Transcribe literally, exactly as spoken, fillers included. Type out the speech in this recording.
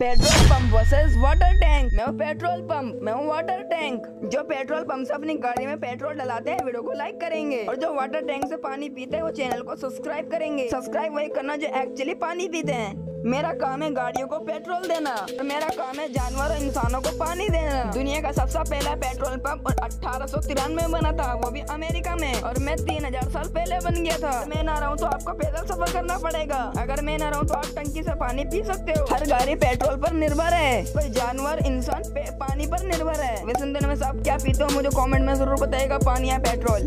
Petrol pump versus water tank. मैं हूँ petrol pump, मैं हूँ वाटर टैंक। जो पेट्रोल पंप से अपनी गाड़ी में पेट्रोल डलाते हैं वीडियो को लाइक करेंगे, और जो वाटर टैंक से पानी पीते हैं वो चैनल को सब्सक्राइब करेंगे। सब्सक्राइब वही करना जो एक्चुअली पानी पीते हैं। मेरा काम है गाड़ियों को पेट्रोल देना, और मेरा काम है जानवर और इंसानों को पानी देना। दुनिया का सबसे पहला पेट्रोल पंप और अठारह सौ तिरानवे में बना था, वो भी अमेरिका में, और मैं तीन हजार साल पहले बन गया था। मैं ना रहूँ तो आपको पैदल सफर करना पड़ेगा। अगर मैं ना रहूँ तो आप टंकी से पानी पी सकते हो। हर गाड़ी पेट्रोल पर निर्भर है, कोई जानवर इंसान पानी पर निर्भर है। वैसे में आप क्या पीते हो मुझे कमेंट में जरूर बताएगा, पानी या पेट्रोल।